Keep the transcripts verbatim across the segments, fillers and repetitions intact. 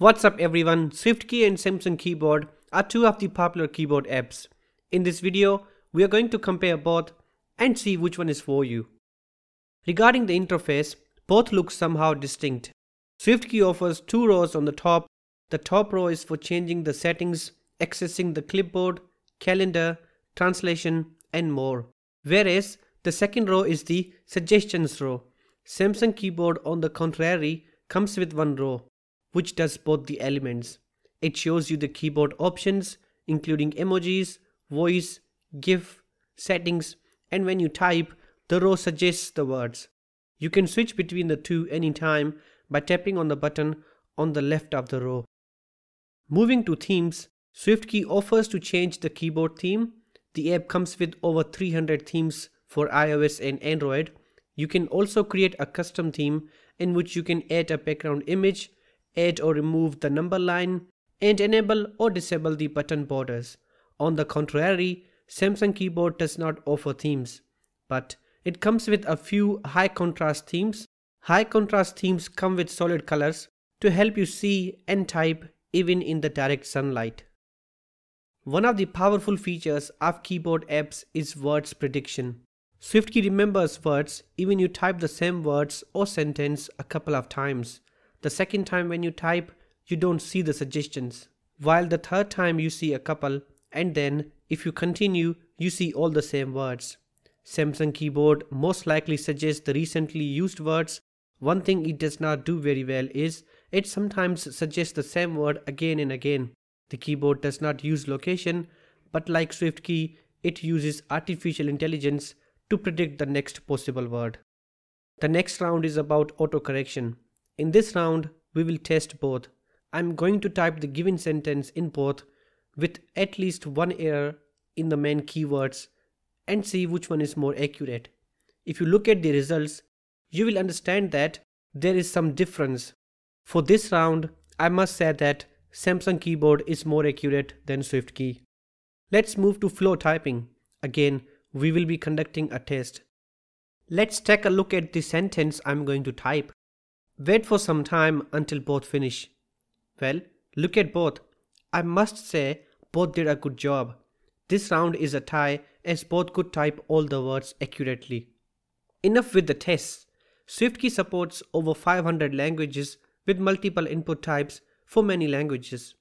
What's up everyone, SwiftKey and Samsung Keyboard are two of the popular keyboard apps. In this video, we are going to compare both and see which one is for you. Regarding the interface, both look somehow distinct. SwiftKey offers two rows on the top. The top row is for changing the settings, accessing the clipboard, calendar, translation and more. Whereas, the second row is the suggestions row. Samsung Keyboard, on the contrary, comes with one row, which does both the elements. It shows you the keyboard options, including emojis, voice, GIF, settings, and when you type, the row suggests the words. You can switch between the two anytime by tapping on the button on the left of the row. Moving to themes, SwiftKey offers to change the keyboard theme. The app comes with over three hundred themes for iOS and Android. You can also create a custom theme in which you can add a background image, add or remove the number line, and enable or disable the button borders. On the contrary, Samsung Keyboard does not offer themes, but it comes with a few high contrast themes. High contrast themes come with solid colors to help you see and type even in the direct sunlight. One of the powerful features of keyboard apps is words prediction. SwiftKey remembers words even you type the same words or sentence a couple of times. The second time when you type, you don't see the suggestions, while the third time you see a couple, and then if you continue, you see all the same words. Samsung Keyboard most likely suggests the recently used words. One thing it does not do very well is it sometimes suggests the same word again and again. The keyboard does not use location, but like SwiftKey, it uses artificial intelligence to predict the next possible word. The next round is about autocorrection. In this round, we will test both. I'm going to type the given sentence in both with at least one error in the main keywords and see which one is more accurate. If you look at the results, you will understand that there is some difference. For this round, I must say that Samsung Keyboard is more accurate than SwiftKey. Let's move to flow typing. Again, we will be conducting a test. Let's take a look at the sentence I'm going to type. Wait for some time until both finish. Well, look at both. I must say, both did a good job. This round is a tie as both could type all the words accurately. Enough with the tests. SwiftKey supports over five hundred languages with multiple input types for many languages.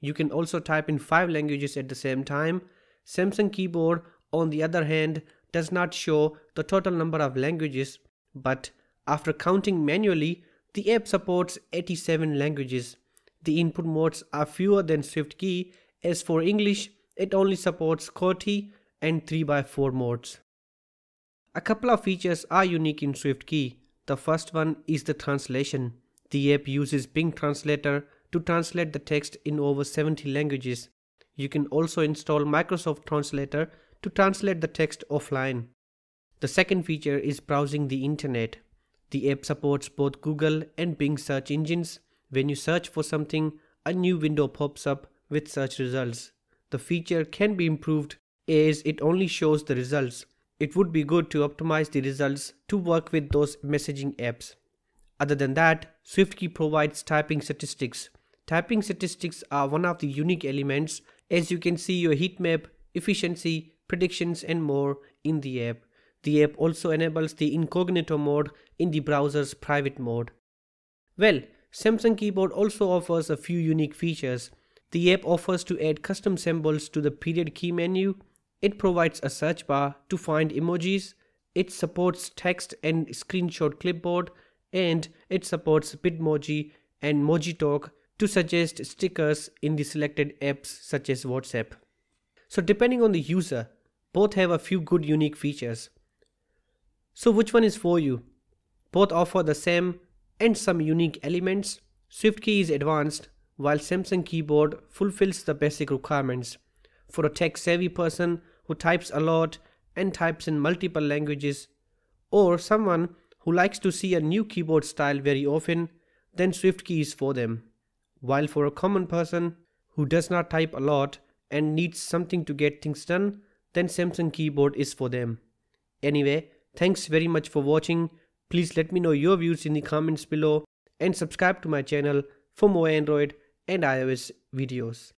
You can also type in five languages at the same time. Samsung Keyboard, on the other hand, does not show the total number of languages, but after counting manually, the app supports eighty-seven languages. The input modes are fewer than SwiftKey, as for English, it only supports QWERTY and three by four modes. A couple of features are unique in SwiftKey. The first one is the translation. The app uses Bing Translator to translate the text in over seventy languages. You can also install Microsoft Translator to translate the text offline. The second feature is browsing the internet. The app supports both Google and Bing search engines. When you search for something, a new window pops up with search results. The feature can be improved as it only shows the results. It would be good to optimize the results to work with those messaging apps. Other than that, SwiftKey provides typing statistics. Typing statistics are one of the unique elements, as you can see your heat map, efficiency, predictions and more in the app. The app also enables the incognito mode in the browser's private mode. Well, Samsung Keyboard also offers a few unique features. The app offers to add custom symbols to the period key menu. It provides a search bar to find emojis. It supports text and screenshot clipboard, and it supports Bitmoji and MojiTalk to suggest stickers in the selected apps such as WhatsApp. So depending on the user, both have a few good unique features. So which one is for you? Both offer the same and some unique elements. SwiftKey is advanced, while Samsung Keyboard fulfills the basic requirements. For a tech-savvy person who types a lot and types in multiple languages, or someone who likes to see a new keyboard style very often, then SwiftKey is for them. While for a common person who does not type a lot and needs something to get things done, then Samsung Keyboard is for them. Anyway, thanks very much for watching. Please let me know your views in the comments below and subscribe to my channel for more Android and iOS videos.